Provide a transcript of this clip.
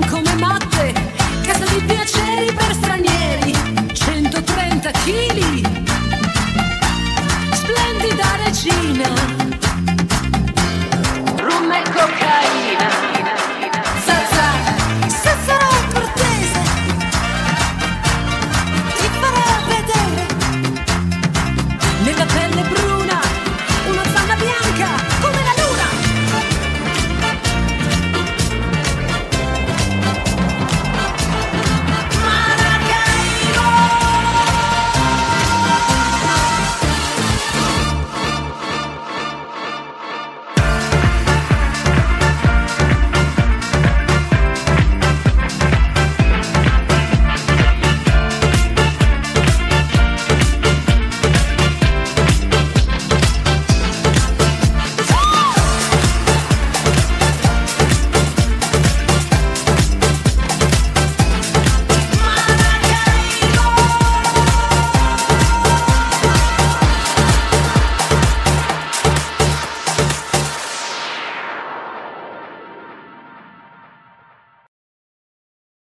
come matto.